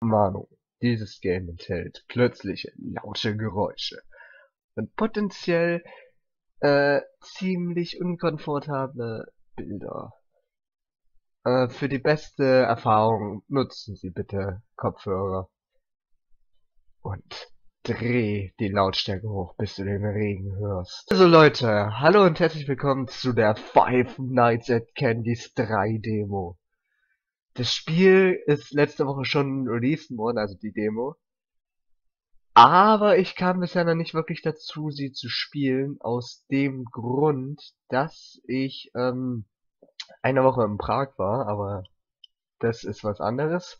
Warnung, dieses Game enthält plötzliche laute Geräusche und potenziell ziemlich unkomfortable Bilder. Für die beste Erfahrung nutzen Sie bitte Kopfhörer und dreh die Lautstärke hoch, bis du den Regen hörst. Also Leute, hallo und herzlich willkommen zu der Five Nights at Candy's 3 Demo. Das Spiel ist letzte Woche schon released worden, also die Demo. Aber ich kam bisher noch nicht wirklich dazu, sie zu spielen, aus dem Grund, dass ich eine Woche in Prag war, aber das ist was anderes.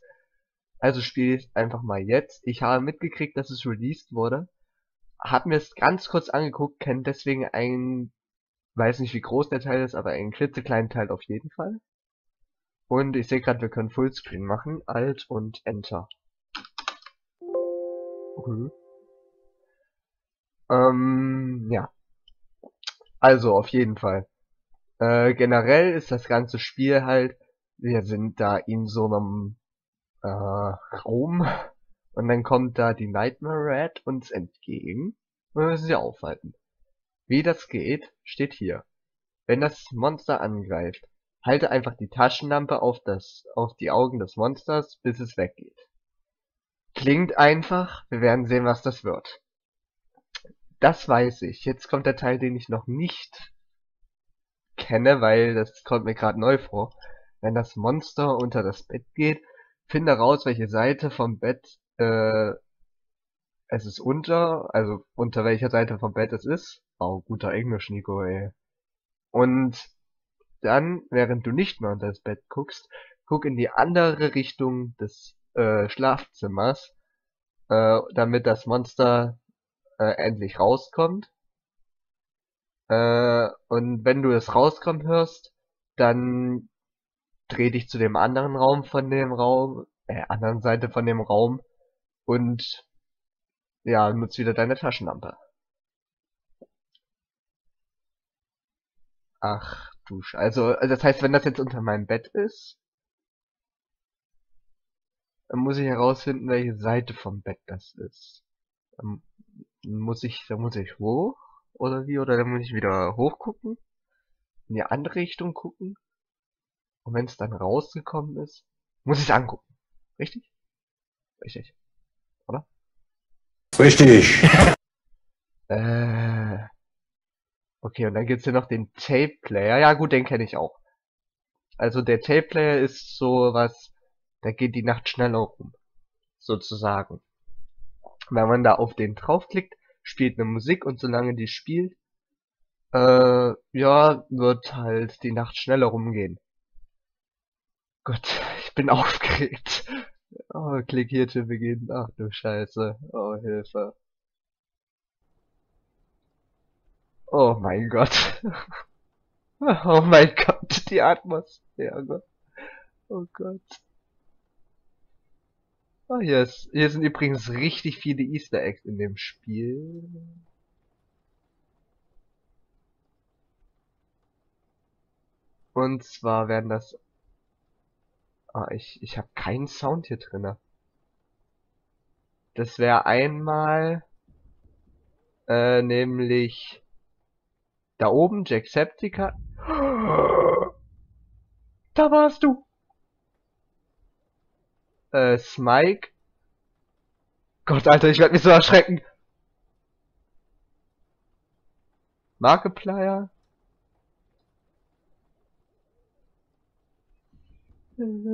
Also spiele ich einfach mal jetzt. Ich habe mitgekriegt, dass es released wurde, habe mir es ganz kurz angeguckt, kenne deswegen einen, weiß nicht wie groß der Teil ist, aber einen klitzekleinen Teil auf jeden Fall. Und ich sehe gerade, wir können Fullscreen machen. Alt und Enter. Okay. Ja. Also, auf jeden Fall. Generell ist das ganze Spiel halt, wir sind da in so einem Raum. Und dann kommt da die Nightmare Rat uns entgegen. Und wir müssen sie aufhalten. Wie das geht, steht hier. Wenn das Monster angreift, halte einfach die Taschenlampe auf die Augen des Monsters, bis es weggeht. Klingt einfach, wir werden sehen, was das wird. Das weiß ich. Jetzt kommt der Teil, den ich noch nicht kenne, weil das kommt mir gerade neu vor. Wenn das Monster unter das Bett geht, finde raus, welche Seite vom Bett es ist also unter welcher Seite vom Bett es ist. Oh, guter Englisch, Nico, ey. Und dann, während du nicht mehr unter das Bett guckst, guck in die andere Richtung des Schlafzimmers, damit das Monster endlich rauskommt. Und wenn du es rauskommen hörst, dann dreh dich zu dem anderen Raum von dem Raum, anderen Seite von dem Raum und ja, nutz wieder deine Taschenlampe. Ach. Also, das heißt, wenn das jetzt unter meinem Bett ist, dann muss ich herausfinden, welche Seite vom Bett das ist. Dann muss ich hoch, oder wie, oder dann muss ich wieder hoch gucken, in die andere Richtung gucken, und wenn es dann rausgekommen ist, muss ich es angucken. Richtig? Richtig. Oder? Richtig! Okay, und dann gibt's hier noch den Tape-Player. Ja gut, den kenne ich auch. Also der Tape-Player ist sowas, da geht die Nacht schneller rum. Sozusagen. Wenn man da auf den draufklickt, spielt eine Musik und solange die spielt, ja, wird halt die Nacht schneller rumgehen. Gott, ich bin aufgeregt. Oh, klick hier zu Beginn. Ach du Scheiße. Oh, Hilfe. Oh mein Gott. Oh mein Gott, die Atmosphäre. Oh Gott. Oh, hier sind übrigens richtig viele Easter Eggs in dem Spiel. Und zwar werden das... Ah, ich habe keinen Sound hier drinne. Das wäre einmal... nämlich... Da oben, Jacksepticeye. Da warst du! Smike. Gott, Alter, ich werde mich so erschrecken. Markiplier.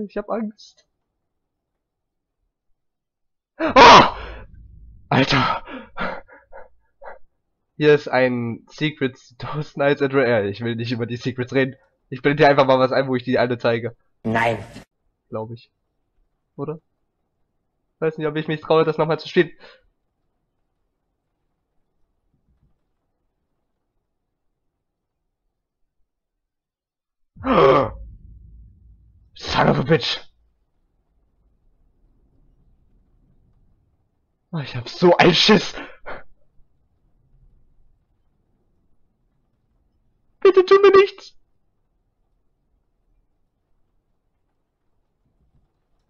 Ich hab Angst. Oh! Alter! Hier ist ein Secrets Toast Nights at Real. Ich will nicht über die Secrets reden. Ich blende dir einfach mal was ein, wo ich die alle zeige. Nein. Glaube ich. Oder? Weiß nicht, ob ich mich traue, das nochmal zu spielen. Son of a bitch. Oh, ich hab so einen Schiss. Bitte tu mir nichts!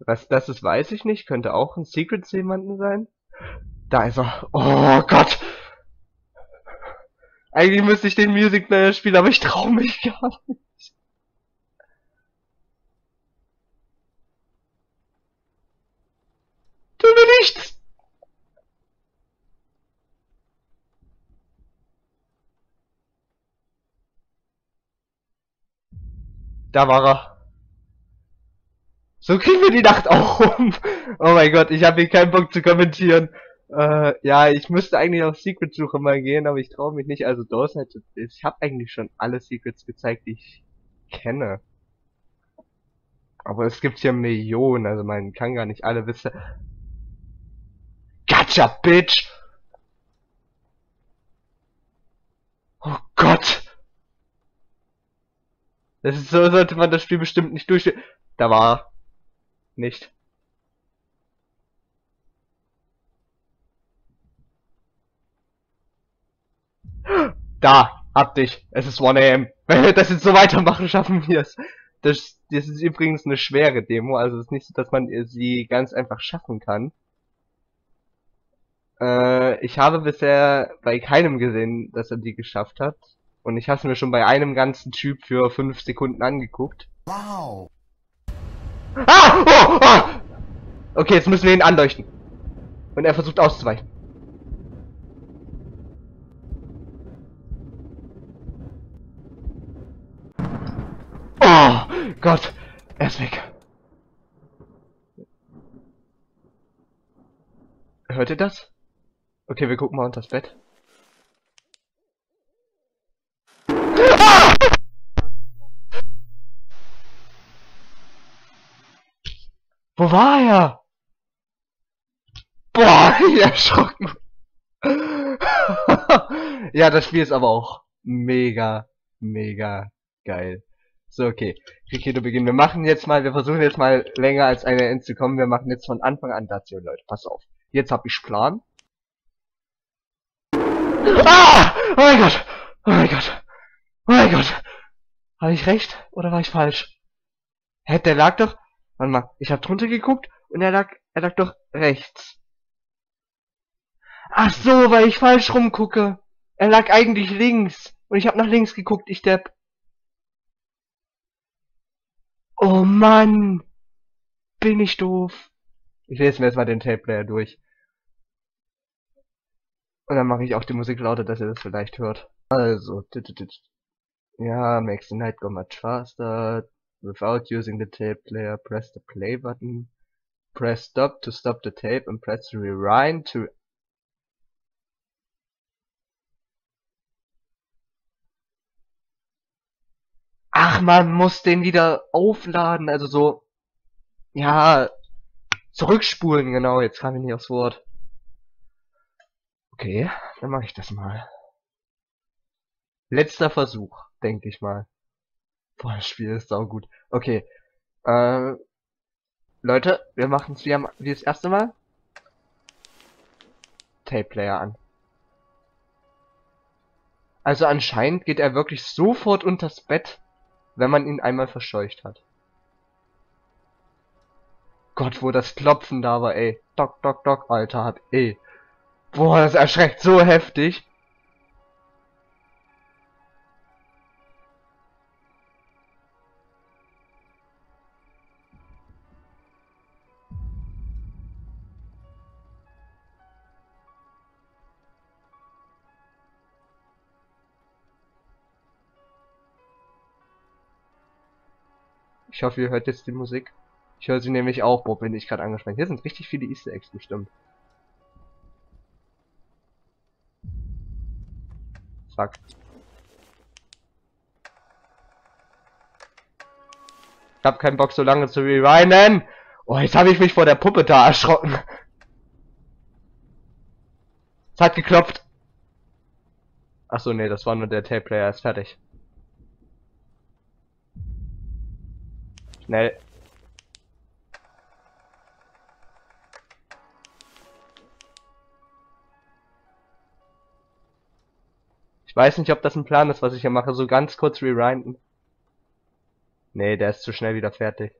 Was das ist, weiß ich nicht. Könnte auch ein Secret zu jemandem sein. Da ist er. Oh Gott! Eigentlich müsste ich den Music Manager spielen, aber ich traue mich gar nicht. Tu mir nichts! Da war er. So kriegen wir die Nacht auch rum. Oh mein Gott, ich habe hier keinen Bock zu kommentieren. Ja, ich müsste eigentlich auf Secret-Suche mal gehen, aber ich traue mich nicht. Also Dorsey, ich habe eigentlich schon alle Secrets gezeigt, die ich kenne. Aber es gibt hier Millionen, also man kann gar nicht alle wissen. Gotcha, Bitch! Oh Gott! Das ist so, sollte man das Spiel bestimmt nicht durchspielen. Da war er. Nicht. Da, hab dich. Es ist 1 AM. Wenn wir das jetzt so weitermachen, schaffen wir es. Das ist übrigens eine schwere Demo, also es ist nicht so, dass man sie ganz einfach schaffen kann. Ich habe bisher bei keinem gesehen, dass er die geschafft hat. Und ich hab's mir schon bei einem ganzen Typ für 5 Sekunden angeguckt. Wow! Ah! Oh, oh! Okay, jetzt müssen wir ihn anleuchten. Und er versucht auszuweichen. Gott, er ist weg. Hört ihr das? Okay, wir gucken mal unter das Bett. Ah! Wo war er? Boah, ich erschrocken. Ja, das Spiel ist aber auch mega, mega geil. So, okay. Kikito beginnen. Wir machen jetzt mal, wir versuchen jetzt mal länger als eine End zu kommen. Wir machen jetzt von Anfang an Station, Leute. Pass auf. Jetzt hab ich Plan. Ah! Oh mein Gott! Oh mein Gott! Oh mein Gott! Habe ich recht oder war ich falsch? Hä, der lag doch... Warte mal, ich hab drunter geguckt und er lag doch rechts. Ach so, weil ich falsch rumgucke. Er lag eigentlich links. Und ich hab nach links geguckt, ich Depp. Oh Mann, bin ich doof. Ich lese mir jetzt mal den Tape-Player durch. Und dann mache ich auch die Musik lauter, dass ihr das vielleicht hört. Also, ja, makes the night go much faster. Without using the tape-Player, press the play button. Press stop to stop the tape and press rewind to... Ach, man muss den wieder aufladen, also so, ja, zurückspulen, genau, jetzt kam ich nicht aufs Wort. Okay, dann mache ich das mal. Letzter Versuch, denke ich mal. Boah, das Spiel ist saugut. Okay, Leute, wir machen es wie das erste Mal. Tape Player an. Also anscheinend geht er wirklich sofort unters Bett, wenn man ihn einmal verscheucht hat. Gott, wo das Klopfen da war, ey. Doc, doc, doc, Alter, hab eh. Boah, das erschreckt so heftig. Ich hoffe, ihr hört jetzt die Musik. Ich höre sie nämlich auch, boah, bin ich gerade angespannt. Hier sind richtig viele Easter Eggs bestimmt. Zack. Ich hab keinen Bock, so lange zu rewinden. Oh, jetzt habe ich mich vor der Puppe da erschrocken. Es hat geklopft. Achso, nee, das war nur der Tape-Player, ist fertig. Schnell. Ich weiß nicht, ob das ein Plan ist, was ich hier mache. So ganz kurz rewinden. Nee, der ist zu schnell wieder fertig.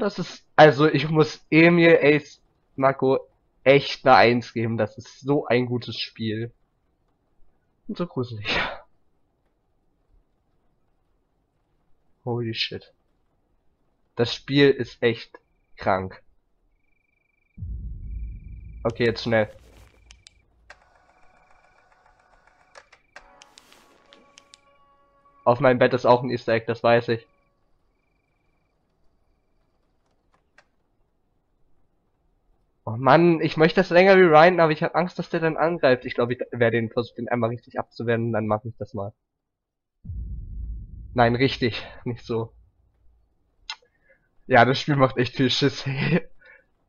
Das ist, also ich muss Emil Ace Macko echt eine 1 geben. Das ist so ein gutes Spiel. Und so gruselig. Holy shit. Das Spiel ist echt krank. Okay, jetzt schnell. Auf meinem Bett ist auch ein Easter Egg, das weiß ich. Oh Mann, ich möchte das länger rewinden, aber ich habe Angst, dass der dann angreift. Ich glaube, ich werde den versuchen, den einmal richtig abzuwenden, dann mache ich das mal. Nein, richtig, nicht so. Ja, das Spiel macht echt viel Schiss.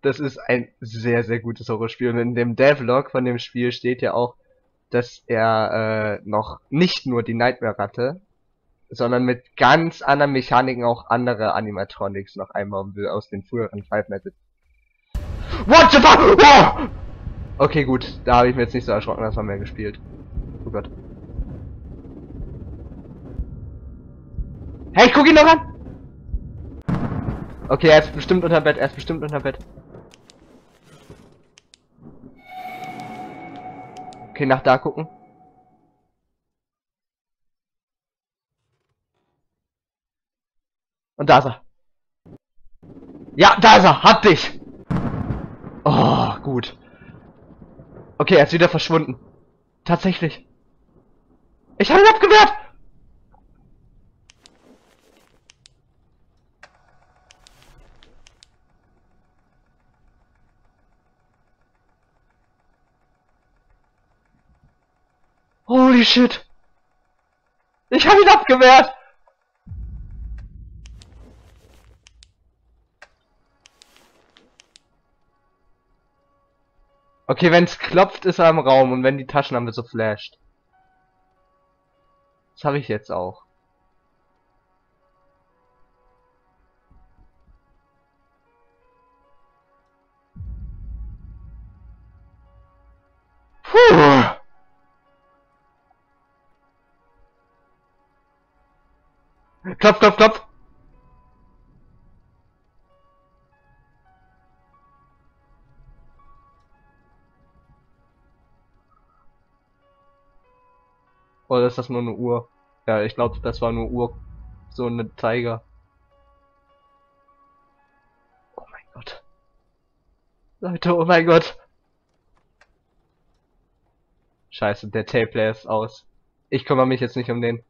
Das ist ein sehr, sehr gutes Horrorspiel. Und in dem Devlog von dem Spiel steht ja auch, dass er noch nicht nur die Nightmare-Ratte, sondern mit ganz anderen Mechaniken auch andere Animatronics noch einbauen will aus den früheren Five Nights. What the fuck? Oh! Okay, gut, da habe ich mir jetzt nicht so erschrocken, das haben wir gespielt. Oh Gott. Hey, ich guck ihn noch an! Okay, er ist bestimmt unter Bett, er ist bestimmt unter Bett. Okay, nach da gucken. Und da ist er. Ja, da ist er. Hab dich. Oh, gut. Okay, er ist wieder verschwunden. Tatsächlich. Ich habe ihn abgewehrt. Holy shit. Ich habe ihn abgewehrt. Okay, wenn's klopft, ist er im Raum und wenn die Taschenlampe so flasht. Das habe ich jetzt auch. Puh. Klopf, klopf, klopf. Oder ist das nur eine Uhr? Ja, ich glaube, das war nur Uhr. So eine Tiger. Oh mein Gott. Leute, oh mein Gott. Scheiße, der Tape-Player ist aus. Ich kümmere mich jetzt nicht um den.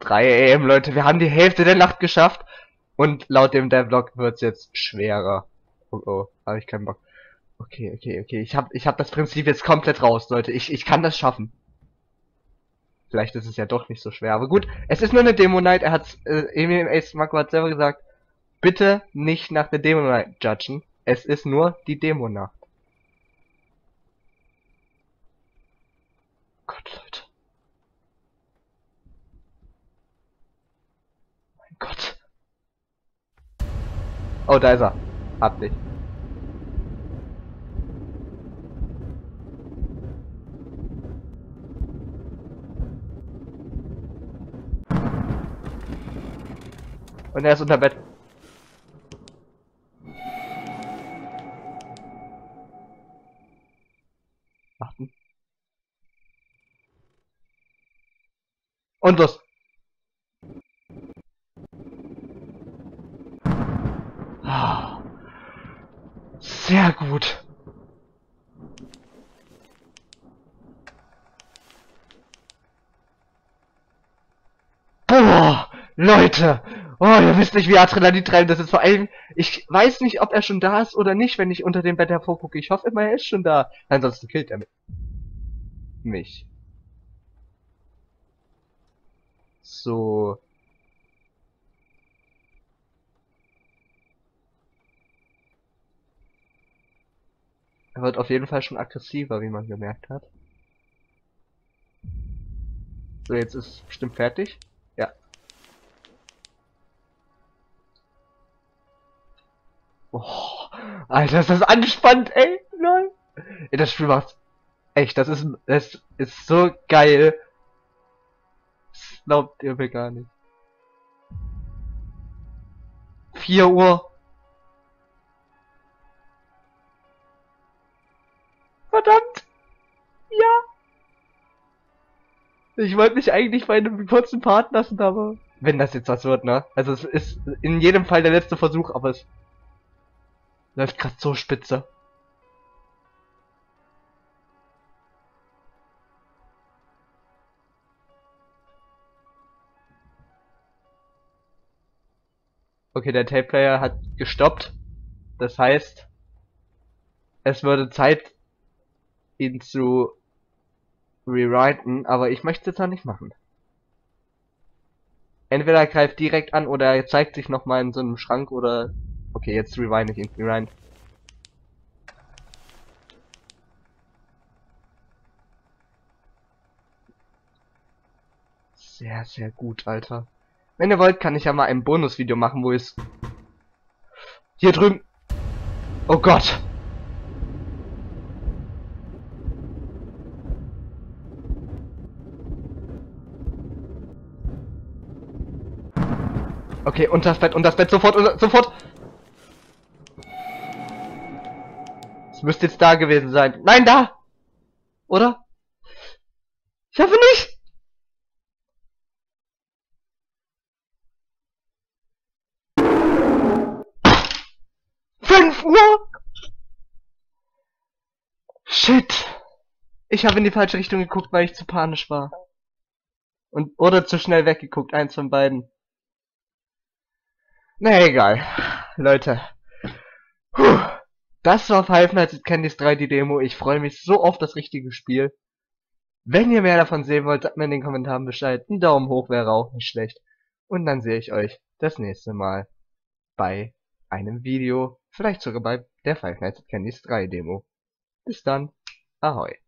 AM, Leute. Wir haben die Hälfte der Nacht geschafft. Und laut dem Devlog wird es jetzt schwerer. Oh, oh, habe ich keinen Bock. Okay. Ich hab das Prinzip jetzt komplett raus, Leute. Ich kann das schaffen. Vielleicht ist es ja doch nicht so schwer, aber gut. Es ist nur eine Demo-Night. Er hat's, Emil Ace Macko hat selber gesagt, bitte nicht nach der Demo-Night judgen. Es ist nur die Demo-Nacht. Gott, Leute. Mein Gott. Oh, da ist er. Hab dich. Und er ist unter Bett. Achten. Und los. Sehr gut. Boah, Leute. Oh, ihr wisst nicht, wie Adrenalin treiben das ist. Vor allem, ich weiß nicht, ob er schon da ist oder nicht, wenn ich unter dem Bett hervorgucke. Ich hoffe immer, er ist schon da. Ansonsten killt er mich. So. Er wird auf jeden Fall schon aggressiver, wie man gemerkt hat. So, jetzt ist es bestimmt fertig. Ja. Oh, Alter, ist das angespannt, ey. Nein. Das Spiel macht echt. Das ist so geil. glaubt ihr mir gar nicht. 4 Uhr. Verdammt! Ja! Ich wollte mich eigentlich bei einem kurzen Part lassen, aber... Wenn das jetzt was wird, ne? Also es ist in jedem Fall der letzte Versuch, aber es... läuft gerade so spitze. Okay, der Tape-Player hat gestoppt. Das heißt, es würde Zeit, ihn zu rewriten, aber ich möchte es jetzt noch nicht machen. Entweder er greift direkt an oder er zeigt sich nochmal in so einem Schrank oder... Okay, jetzt rewinde ich ihn. Rewind. Sehr, sehr gut, Alter. Wenn ihr wollt, kann ich ja mal ein Bonusvideo machen, wo es... Hier drüben... Oh Gott! Okay, unter das Bett, sofort, sofort! Es müsste jetzt da gewesen sein. Nein, da! Oder? Ich hoffe nicht! Shit! Ich habe in die falsche Richtung geguckt, weil ich zu panisch war. Und oder zu schnell weggeguckt, eins von beiden. Na egal. Leute. Puh. Das war Five Nights at Candy's 3, die Demo. Ich freue mich so auf das richtige Spiel. Wenn ihr mehr davon sehen wollt, sagt mir in den Kommentaren Bescheid. Ein Daumen hoch wäre auch nicht schlecht. Und dann sehe ich euch das nächste Mal bei einem Video. Vielleicht sogar bei der Five Nights at Candy's 3 Demo. Bis dann. Ahoi.